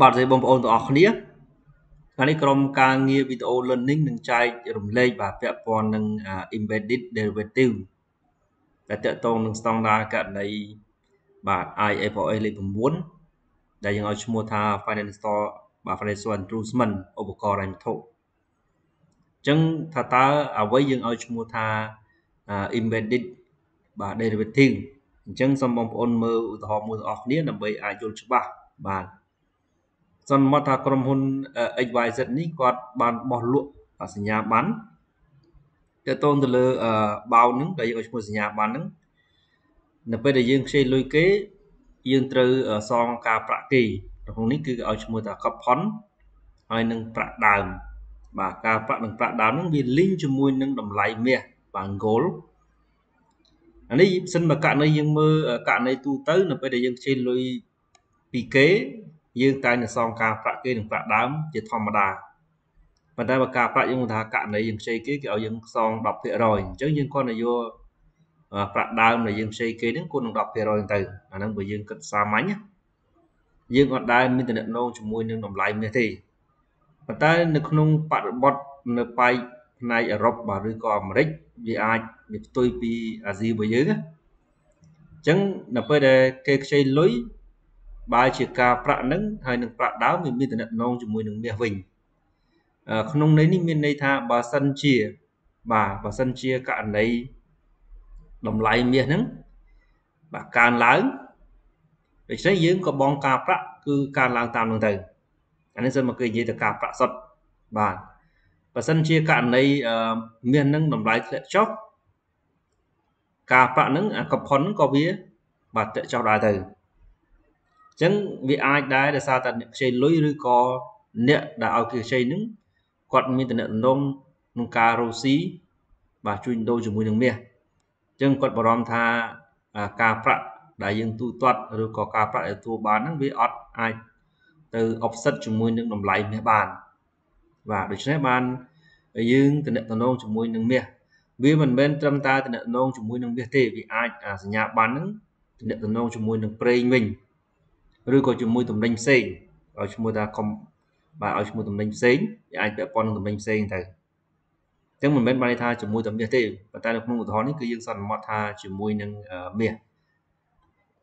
Bạn sẽ bấm ôn tỏ khía. Cái này trong ca nghe video learning nâng chai rùm lây và phép bọn nâng embedded derivative. Để tự tôn nâng standard cả này bạn IFRS lên phần 4. Để dùng ở chung mô tha Financial và Financial Instrument ở bộ cò đánh thụ. Chẳng thật ta ở với dùng ở chung mô tha embedded và derivative. Chẳng xong bóng ôn mơ ưu thọ mô tỏ khía nằm với ai dồn chức bạn. Dân mắt thà cầm hôn ảnh dẫn ní quạt bàn bỏ luộc ở nhà bán. Thế tôn từ lơ bao nứng để dùng một nhà bán nứng. Nằm bây giờ dương xe lôi kế dương trừ ở xong cả bạc kỳ. Nó không ní cứ ở chung mùa ta khắp hón hay nâng bạc đàm. Và cả bạc nâng bạc đàm nâng vì linh chung mùi nâng đầm lại mẹ bằng gối. Nó đi xin mà cả nơi dương mơ cả nơi tu tới nằm bây giờ dương xe lôi bị kế. Nhưng ta nhận xong ca phạ kê đừng phạ đám chỉ thông mà đà. Và ta bà ca phạ dương thả cạn này dương xây kế kiểu dương xong đọc thịa rồi. Chứ dương con này vô phạ đám này dương xây kế đến con đọc thịa rồi từ. Nó nâng bởi dương cất xa máy nhá. Dương còn đai mình tình nhận nông cho mùi nâng đồng lại mê thì. Và ta nâng nông phạ bọt nâng phai này ở rộp bà rưu cò mà rích. Vì ai bị tôi bị à gì bởi dương á. Chẳng nập với đề kê xây lối bài chỉ ca phạ nâng hay nâng phạ đáo mình tình nặng nông cho mùi nâng mẹ vinh không nông lấy ní miên đây tha bà sân chia bà sân chia cả này đồng lại mẹ nâng bà càng láng để xây dưỡng có bóng ca phạ cứ càng láng tam nâng thầy anh ấy dân mà cười gì là ca phạ sập bà sân chia cả này miên nâng đồng lại thịa chóc ca phạ nâng cặp hốn có vía bà tệ cho đài thầy. Chẳng vì ai đã là sao ta nhận xây lối rưu có nhận đã ở kia xây nứng còn mình ta nhận nông nông ca rô xí và chuyên đô dùng mùi nông mẹ chẳng còn bảo đảm tha ca phạ đã dừng tu toát rồi có ca phạ để thu bán nóng với ọt ai từ offset dùng mùi nông đồng lấy mẹ bàn và đối chất bàn ở dương ta nhận nông dùng mùi nông mẹ vì mình bên trong ta ta nhận nông dùng mùi nông mẹ thì vì ai nhà bán nóng ta nhận nông dùng mùi nông prey mình rồi có chúng môi tầm đánh xên ở chúng môi ta không và ở chúng môi tầm đánh xên thì ai vợ con tầm đánh xên thầy tiếng mình bên bài tha chúng môi tầm biệt tiêu và ta được mong một thón cứ dương sần mọt tha chúng môi nâng biệt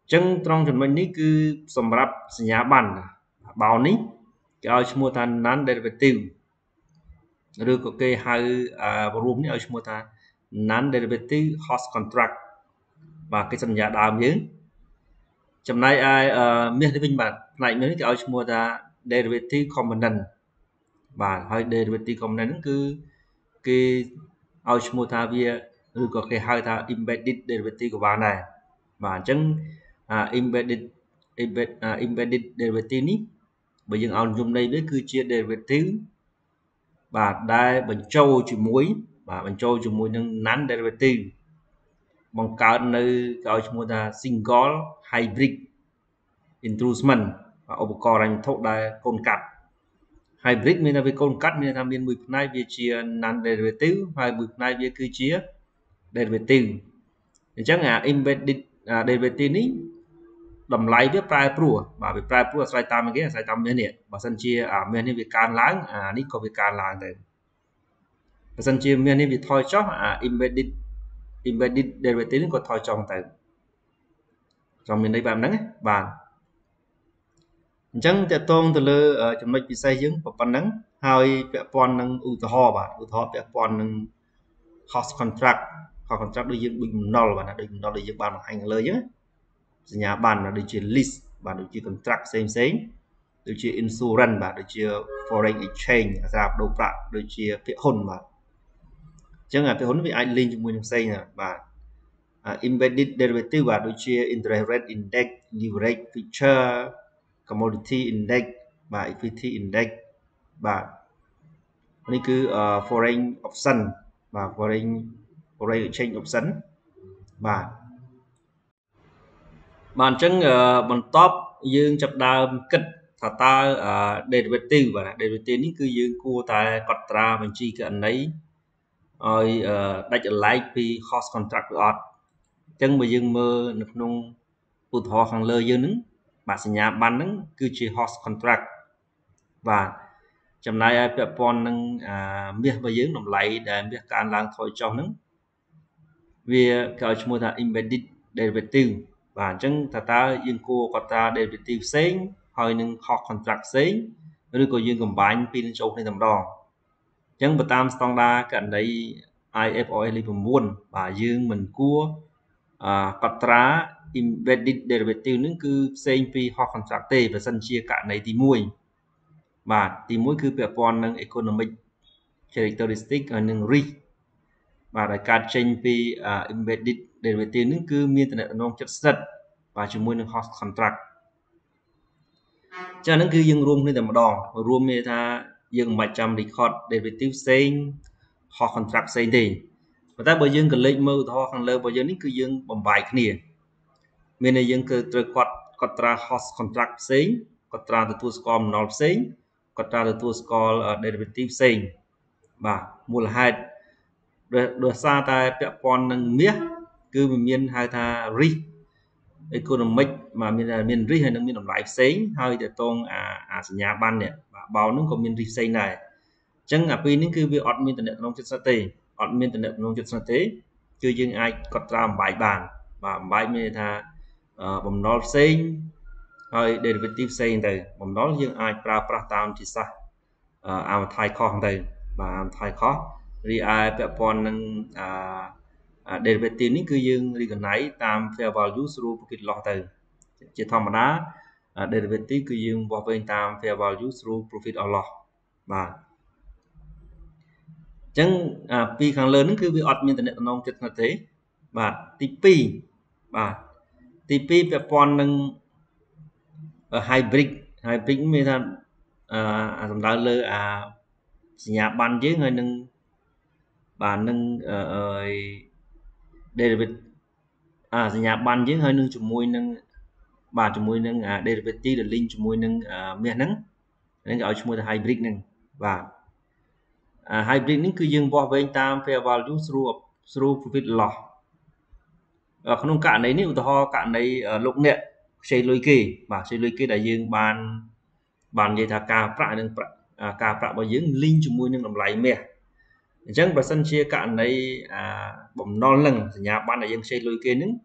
chân trong chuẩn mình ní cứ sầm rập nhà bàn bao ní cho chúng môi ta nán để về tiêu rồi có cái hai room ní ở chúng môi ta nán để về tiêu host contract và cái sân nhà đàm nhớ chậm nay ai miền Tây Vinh bản lại miền cái áo mua ra derivative component và hai derivative component cứ cái áo mua ra via rồi có cái hai ta embedded derivative của bạn này và chân embedded derivative ní bởi vì áo dùng đây với cứ chia derivative và đây bằng châu chữ muối và bằng châu chữ muối nâng nán derivative bằng cả nơi cái chúng ta single hybrid instrument và overcore anh thốt đại con cắt hybrid mình là về con cắt mình làm biên mực này về chia nan derivative hai mực này về cứ chia derivative thì chắc là embedded derivative này đầm lái với prai pro và về prai pro sai tam cái sai tam này và sân chia miền này về can láng ní có về can láng này và sân chia miền này về thôi chót embedded derivative có thoi trong tại trong miền đây bạn nắng bàn chẳng tệ tôn từ lơ chấm mạch bị say dưỡng và bàn nắng hai vẽ pon nâng u thọ vẽ pon nâng house contract đối diện bình nol và định đó đối diện bàn hành lời nhé nhà bàn là đối diện list và đối diện contract xem đối diện insurance và đối diện foreign exchange ra đầu bạc đối diện vẽ hồn mà chẳng hạn cái huấn với anh linh chúng mình xây là và embedded derivative và đối chia interest rate index, leverage feature, commodity index và equity index và này cứ foreign option và foreign exchange option và bản chứng bản top dương chập đàm kịch thà ta derivative và derivative này cứ dương cua tại cọt ra mình chi cái này ôi đặt lại vì host contract của chân bây giờ mơ nông bụt họ hàng lơ dương nứng bà sẽ nhà bán nứng cứ chỉ host contract và chấm này ai biết bọn nâng biết và dưỡng nằm lại để biết càng lang thôi cho nâng vì cái chúng mua thà embedded để về tiêu và chúng ta dùng cô có ta để về tiêu sáng hơi nâng học contract sáng rồi có dùng cầm bánh pin cho nên làm đòn chẳng bật tam standard cận đấy IFRS cũng muốn và dương mình cua cọt trá embedded derivative những cứ CNP hoặc contract T và sân chia cả này thì muối và thì muối cứ về phần năng economic characteristic ở năng risk và đại cả CNP embedded derivative những cứ miền tây nông chất sật và chúng muối năng hoặc contract cho nên cứ dương rôm nên là một đòn rôm người ta dương 100 record derivative same hoặc contract same thì và ta bởi dương cần lấy mơ thọ hàng lơ bởi dương cứ dương bầm bài kia mình là dương cứ từ contra host contract same contra từ tour score null same contra từ tour score derivative same và mùa là hai được xa ta bẹp con năng miết cứ miền hai ta ri economic mà miền ri hay năng miền làm lại same hơi để tôn nhà ban này bảo nó có miền ri same này chẳng là pin những cứ việc admin từ nông dân sát tề admin từ nông dân sát tế chưa riêng ai cọt ra bài bàn và bài mình là bấm nói sen hơi derivative sen đây bấm nói riêng ai pra tam chỉ sai am thay khó đây và thay khó vì ai về phần derivative những cứ riêng đi gần nãy tam fair value through bucket log đây chỉ thông mà đã derivative cứ riêng bảo vệ tam fair value through profit or loss và chẳng vì càng lớn cứ bị ọt miền tây nông chất là thế và tipi và tipi về con năng hybrid miền tây làm đảo lơ nhà ban dưới người nâng bản nâng derivative nhà ban dưới người nâng chủng môi nâng bản chủng môi nâng derivative là link chủng môi nâng miền nắng nên gọi chủng môi là hybrid nâng và hybrid những cứ dương bảo vệ tam fair value through profit loss không cả đấy nếu thọ cả đấy lục nẹt xây lôi kỳ mà xây lôi kỳ đại dương bàn bàn dây thà cà prạ đừng cà prạ bao dưỡng linh chủng môi nhưng làm lại mẹ chẳng và sân chia cả đấy bấm non lần nhà ban đại dương xây lôi kỳ những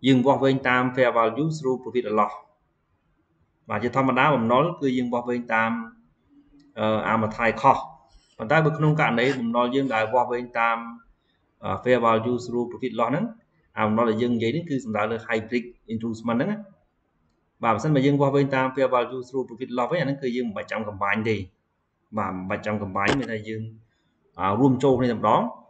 dương bảo vệ tam fair value through profit loss và chỉ tham đá bấm non cứ dương bảo vệ tam thay kho còn ta bực nông cạn đấy mình nói riêng đại qua với anh tam fair value through profit loss nắng mình nói là riêng giấy đến cứ chúng ta là hybrid instrument nắng và sẵn mà riêng qua với anh tam fair value through profit loss với anh cứ riêng 700 cầm bánh thì và 700 cầm bánh người ta riêng room show này làm đó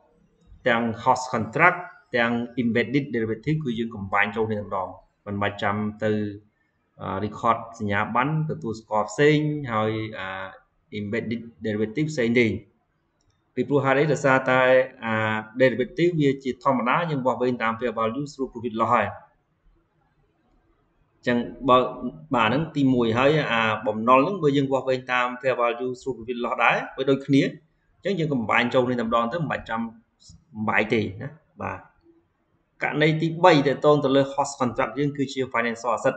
đang host contract đang embedded derivative cứ riêng cầm bánh show này làm đó còn 700 từ record nhà bắn từ tour score sinh rồi embedded derivative same thing vì pro hai đấy là sao tại derivative về chỉ thông đá nhưng bảo vệ tam fair value through profit loss hai chẳng bà nó tìm mùi hơi bấm non lắm với nhưng bảo vệ tam fair value through profit loss đấy với đôi khía chẳng như cầm bài châu nên làm đòn tới 700 tỷ và cả này tí bay để tôn từ lời host contract riêng cứ chia financial asset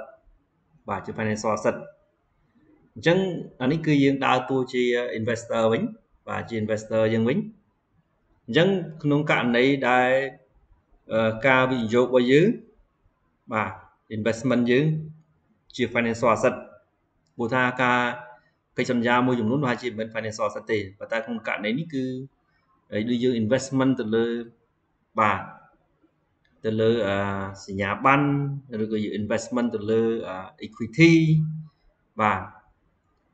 và chia financial asset chẳng anh ấy cứ riêng đào tôi chỉ investor bánh và chỉ investor riêng bánh chẳng nông cạn đấy đại ca bị dột vào dưới và investment dưới chỉ financial asset bù tha ca cái chăm gia môi dùng nút và chỉ bên financial asset thì và ta không cạn đấy cứ đưa dương investment từ lơ và từ lơ nhà ban rồi investment từ lơ equity và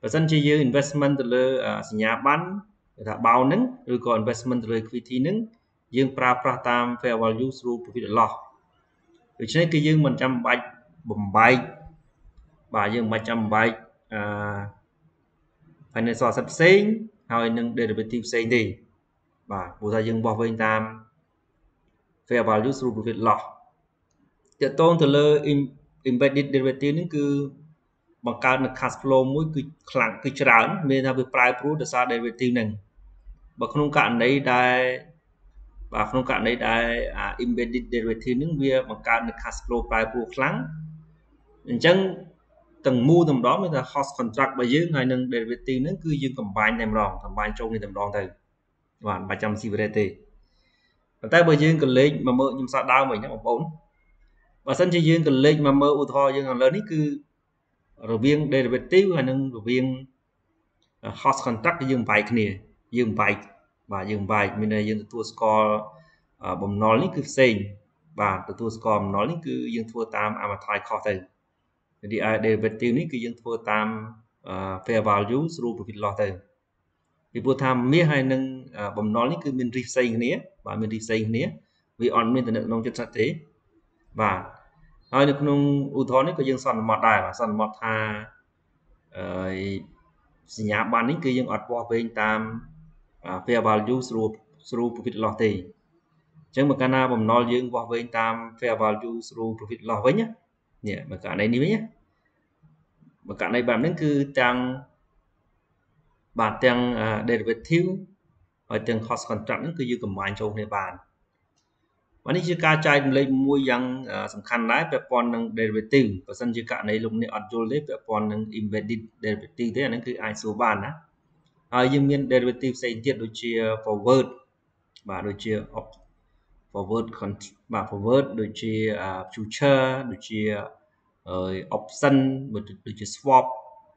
dân chơi dưới investment từ lơ nhà bán đã bao nứng rồi còn investment từ lơ equity nứng dương pra tam fair value through profit loss rồi cho nên cái dương 100 bạch bầm bạch và dương 100 bạch financial sắp sinh rồi nâng derivative sinh thì và bộ ra dương bảo vệ tam fair value through profit loss tiện tôn từ lơ embedded derivative nứng cứ bằng cách là cash flow mỗi cái lạng cái trán nên là việc price proof để sao để về tiêu nền và không cạn đấy đại và không cạn đấy đại embedded derivative những việc bằng cách là cash flow price proof lắng chẳng từng mua tầm đó mới là host contract và dưới ngày nâng derivative nó cứ dương combine trong này tầm đòn từ và 300 CVT và tay bởi dương cần lên mà mơ nhưng sao đau mình nhắc 4 và sân chơi dương cần lên mà mơ ô thò dương còn lớn ấy cứ rồi viên derivative hay nâng rồi viên host contract dương bài kia dương bài và dương bài mình là dương thua score bấm nói link cứ xây và thua score nói link cứ dương thua tam amatai khó thầy thì derivative này cứ dương thua tam fair value through profit loss thầy vì vô tham mía hay nâng bấm nói link cứ mình rip xây nghĩa và mình rip xây nghĩa vì on mình là nông dân sát thế và ở được nông u thon này cứ dương sàn mọt đài và sàn mọt hà nhà bạn ấy cứ dương ọt qua bên tam fair value through profit loss thầy chứ mà cana bầm nói dương qua với tam fair value through profit loss với nhá nhỉ mà cả này đi với nhá mà cả này bạn đến cứ tăng bạn tăng derivative và tăng cost contract nó cứ như cầm máy trong này bàn và những chiếc ca trai lên môi rằng sẵn khăn lái về con năng derivative và sân chiếc cả này lúc này ăn vô lấy về con năng embedded derivative thế là nó cứ ai số bàn á dương miên derivative xây tiết đối chia forward và đối chia forward đối chia future đối chia option đối chia swap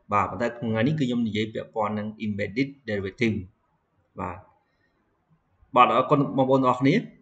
và chúng ta cùng ngày cứ dùng giấy về con năng embedded derivative và bạn đã con mong muốn học này